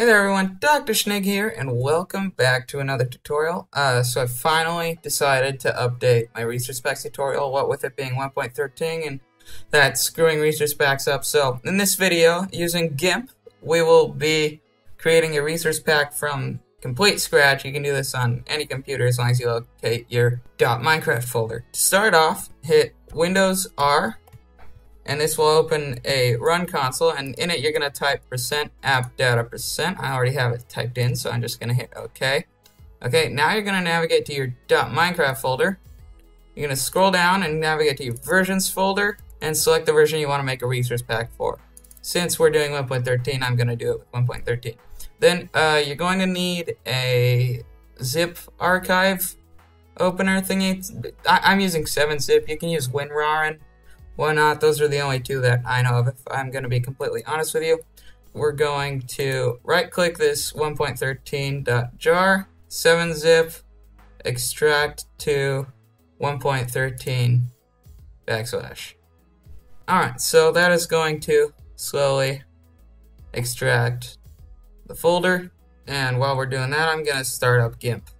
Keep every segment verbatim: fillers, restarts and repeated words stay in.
Hey there everyone, Doctor Schnig here, and welcome back to another tutorial. Uh, so I finally decided to update my research specs tutorial, what with it being one point thirteen and that screwing research specs up. So in this video, using GIMP, we will be creating a research pack from complete scratch. You can do this on any computer as long as you locate your .minecraft folder. To start off, hit Windows R, and this will open a run console, and in it you're going to type percent app data percent. I already have it typed in, so I'm just going to hit OK. Okay, now you're going to navigate to your .minecraft folder. You're going to scroll down and navigate to your versions folder and select the version you want to make a resource pack for. Since we're doing one point thirteen, I'm going to do it with one point thirteen. Then uh, you're going to need a zip archive opener thingy. I I'm using seven zip. You can use WinRAR and why not? Those are the only two that I know of, if I'm going to be completely honest with you. We're going to right-click this one point thirteen.jar, seven zip, extract to one point thirteen backslash. Alright, so that is going to slowly extract the folder, and while we're doing that, I'm going to start up GIMP.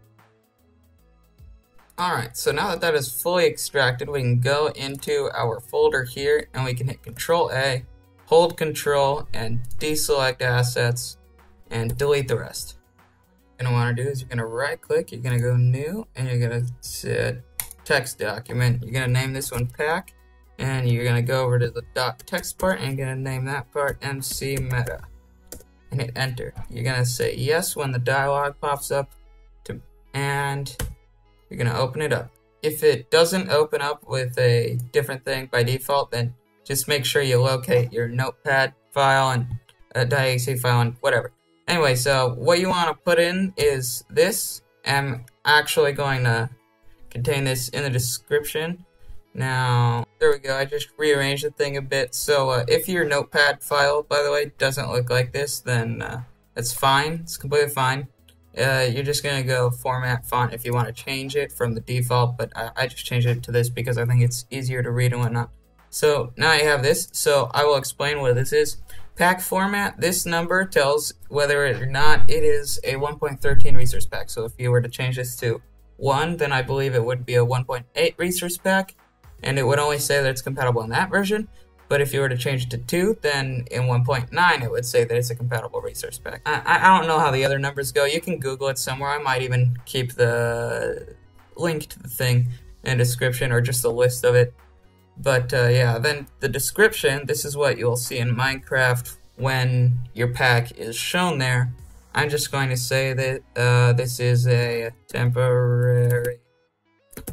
Alright, so now that that is fully extracted, we can go into our folder here and we can hit control A, hold control, and deselect assets and delete the rest. What you're going to want to do is you're going to right click, you're going to go new, and you're going to set text document. You're going to name this one pack, and you're going to go over to the dot text part and you're going to name that part pack dot m c meta and hit enter. You're going to say yes when the dialog pops up to, and you're going to open it up. If it doesn't open up with a different thing by default, then just make sure you locate your notepad file and a .exe file and whatever. Anyway, so what you want to put in is this. I'm actually going to contain this in the description. Now, there we go. I just rearranged the thing a bit. So uh, if your notepad file, by the way, doesn't look like this, then uh, that's fine. It's completely fine. Uh, you're just going to go format font if you want to change it from the default, but I, I just changed it to this because I think it's easier to read and whatnot. So now you have this, so I will explain what this is. Pack format, this number tells whether or not it is a one point thirteen resource pack. So if you were to change this to one, then I believe it would be a one point eight resource pack, and it would only say that it's compatible in that version. But if you were to change it to two, then in one point nine it would say that it's a compatible resource pack. I, I don't know how the other numbers go. You can Google it somewhere. I might even keep the link to the thing in the description or just a list of it. But uh, yeah, then the description, this is what you'll see in Minecraft when your pack is shown there. I'm just going to say that uh, this is a temporary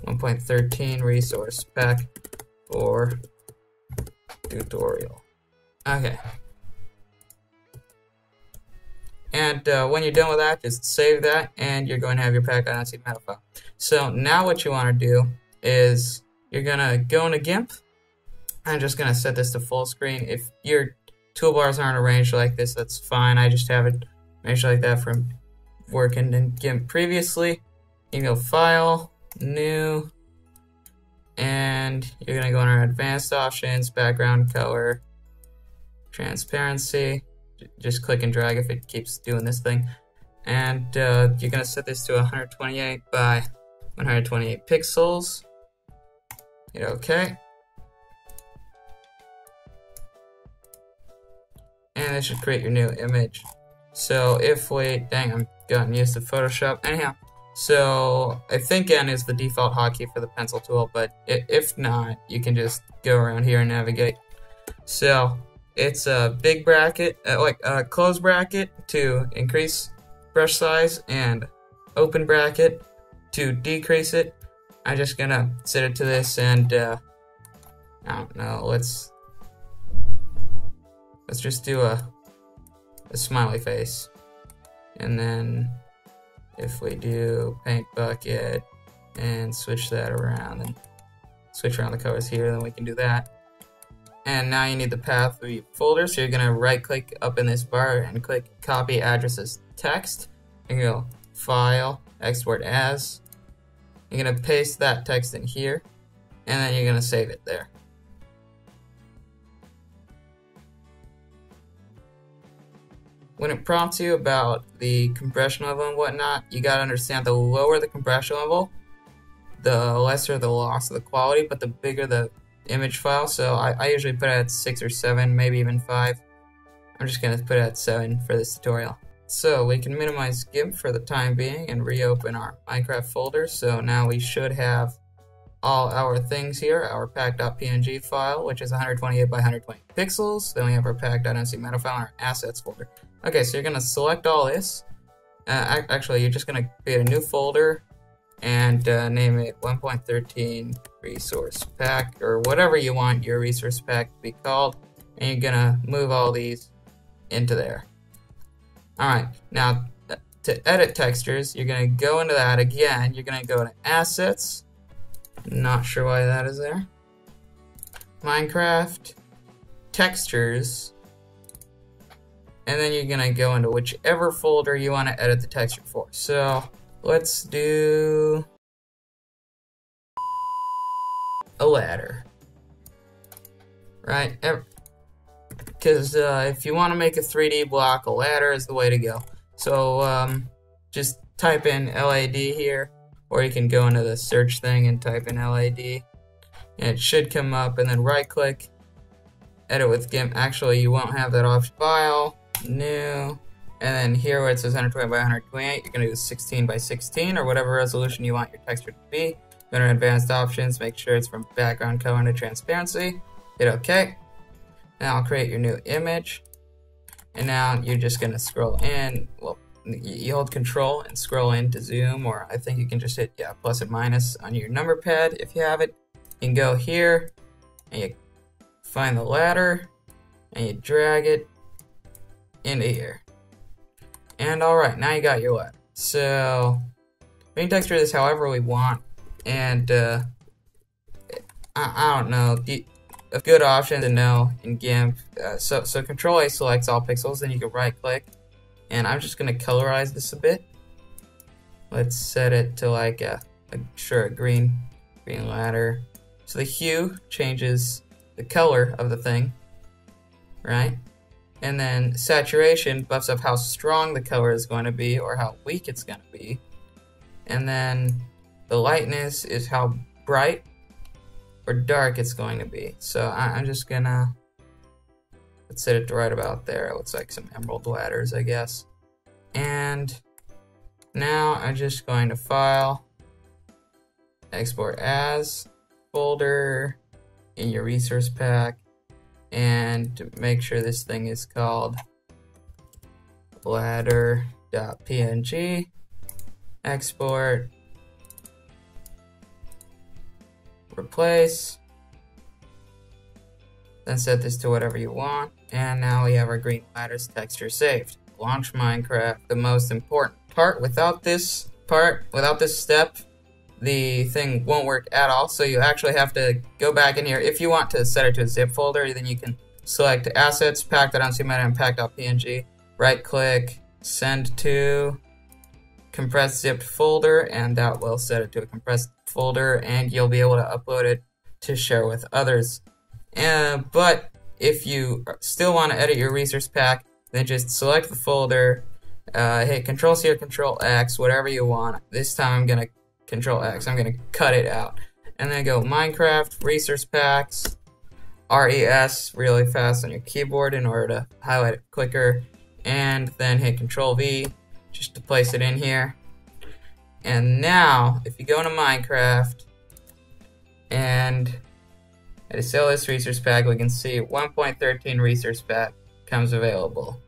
one point thirteen resource pack for tutorial. Okay. And uh, when you're done with that, just save that, and you're going to have your pack dot m c meta file. So now what you want to do is you're going to go into GIMP. I'm just going to set this to full screen. If your toolbars aren't arranged like this, that's fine. I just have it arranged like that from working in GIMP previously. You can go File, New, and you're going to go on our advanced options, background color, transparency. J just click and drag if it keeps doing this thing. And uh, you're going to set this to one twenty-eight by one twenty-eight pixels. Hit OK. And this should create your new image. So if we, dang, I'm gotten used to Photoshop. Anyhow. So, I think N is the default hotkey for the pencil tool, but if not, you can just go around here and navigate. So, it's a big bracket, uh, like a close bracket to increase brush size, and open bracket to decrease it. I'm just gonna set it to this, and uh, I don't know, let's, let's just do a, a smiley face, and then if we do paint bucket and switch that around and switch around the colors here, then we can do that. And now you need the path of your folder, so you're going to right click up in this bar and click copy addresses text. You're going to go file, export as. You're going to paste that text in here, and then you're going to save it there. When it prompts you about the compression level and whatnot, you gotta understand the lower the compression level, the lesser the loss of the quality, but the bigger the image file. So I, I usually put it at six or seven, maybe even five. I'm just gonna put it at seven for this tutorial. So we can minimize GIMP for the time being and reopen our Minecraft folder. So now we should have all our things here, our pack dot P N G file, which is one hundred twenty-eight by one hundred twenty pixels. Then we have our pack dot M C meta file and our assets folder. Okay, so you're gonna select all this. Uh, actually, you're just gonna create a new folder and uh, name it one point thirteen resource pack, or whatever you want your resource pack to be called, and you're gonna move all these into there. Alright, now to edit textures, you're gonna go into that again, you're gonna go to assets, not sure why that is there, Minecraft, textures, and then you're gonna go into whichever folder you want to edit the texture for. So let's do a ladder, right? Because uh, if you want to make a three D block, a ladder is the way to go. So um, just type in L A D here, or you can go into the search thing and type in L A D, and it should come up, and then right click, edit with GIMP. Actually, you won't have that option. File, new. And then here where it says one hundred twenty by one hundred twenty-eight, you're going to do sixteen by sixteen or whatever resolution you want your texture to be. Go to advanced options, make sure it's from background color to transparency. Hit OK. Now I'll create your new image. And now you're just going to scroll in. Well, you hold control and scroll in to zoom, or I think you can just hit yeah plus and minus on your number pad if you have it. You can go here and you find the ladder and you drag it into here. And alright, now you got your ladder. So, we can texture this however we want, and uh, I, I don't know, the, a good option to know in GIMP. Uh, so, so Control A selects all pixels, then you can right click, and I'm just going to colorize this a bit. Let's set it to like a, a sure a green, green ladder. So the hue changes the color of the thing, right? And then saturation buffs up how strong the color is going to be or how weak it's going to be. And then the lightness is how bright or dark it's going to be. So I I'm just going to set it to right about there. It looks like some emerald ladders, I guess. And now I'm just going to file, export as, folder, in your resource pack. And make sure this thing is called ladder dot P N G, export, replace, then set this to whatever you want, and now we have our green ladder's texture saved. Launch Minecraft, the most important part. Without this part, without this step, the thing won't work at all, so you actually have to go back in here. If you want to set it to a zip folder, then you can select assets, pack dot M C meta, and pack dot P N G, right click, send to, compressed zipped folder, and that will set it to a compressed folder, and you'll be able to upload it to share with others. Uh, but if you still want to edit your resource pack, then just select the folder, uh, hit control C or control X, whatever you want. This time I'm going to control X. I'm going to cut it out. And then go Minecraft, resource packs, R E S really fast on your keyboard in order to highlight it quicker. And then hit control V just to place it in here. And now, if you go into Minecraft and I just sell this resource pack, we can see one point thirteen resource pack comes available.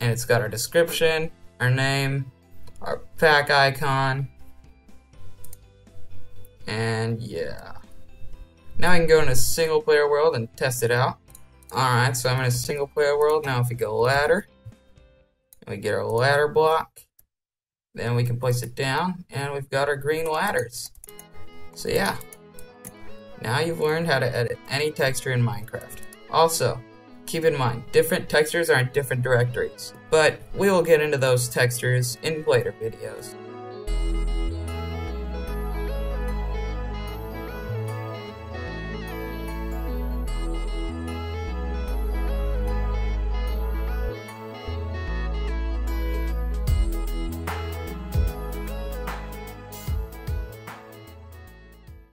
And it's got our description, our name, our pack icon. And yeah, now I can go into single player world and test it out. Alright, so I'm in a single player world. Now if we go ladder, we get our ladder block, then we can place it down, and we've got our green ladders. So yeah, now you've learned how to edit any texture in Minecraft. Also, keep in mind, different textures are in different directories, but we will get into those textures in later videos.